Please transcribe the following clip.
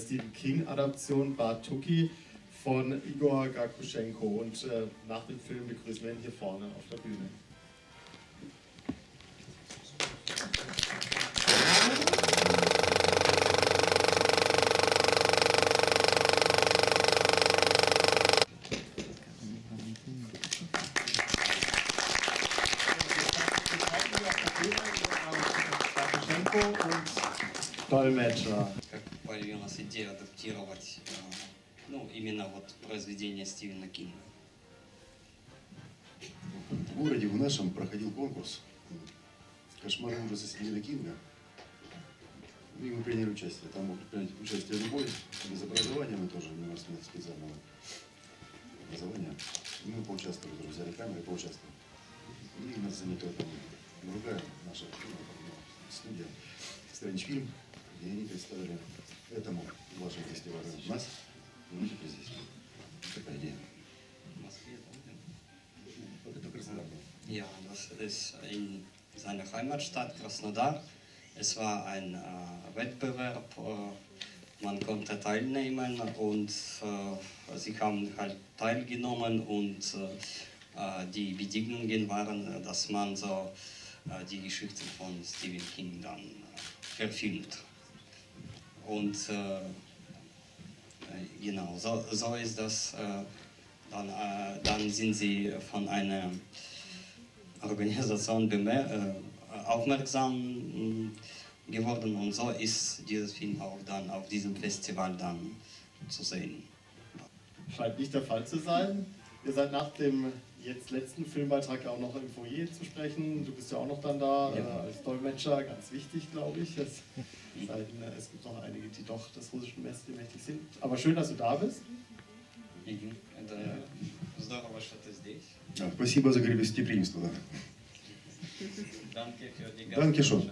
Stephen King-Adaption Bar Tookie von Igor Garkuschenko. Und nach dem Film begrüßen wir ihn hier vorne auf der Bühne. Dolmetscher. Как появилась идея адаптировать, ну, именно вот произведение Стивена Кинга? В городе в нашем проходил конкурс «Кошмар ужаса Стивена Кинга». И мы приняли участие. Там могут принять участие любой. Без образования мы тоже, у нас нет специального образования. И мы поучаствовали, друзья, взяли камеры, поучаствовали. И нас заняла там другая наша студия. StrangeFilm, и они представили этому вашему фестивалю нас, ну, теперь здесь. Такая идея. В Москве, да? Это Краснодар был. Ja, das ist in seiner Heimatstadt Krasnodar. Es war ein Wettbewerb, man konnte teilnehmen und sie haben halt teilgenommen und die Bedingungen waren, dass man so die Geschichten von Stephen King dann verfilmt. Und genau, so ist das, dann sind sie von einer Organisation aufmerksam geworden und so ist dieses Film auch dann auf diesem Festival dann zu sehen. Scheint nicht der Fall zu sein. Ihr seid nach dem jetzt letzten Filmbeitrag auch noch im Foyer zu sprechen. Du bist ja auch noch dann da, ja, als Dolmetscher, ganz wichtig, glaube ich. Es gibt noch einige, die doch des russischen Westens mächtig sind. Aber schön, dass du da bist. Спасибо за гостеприимство. Danke schön.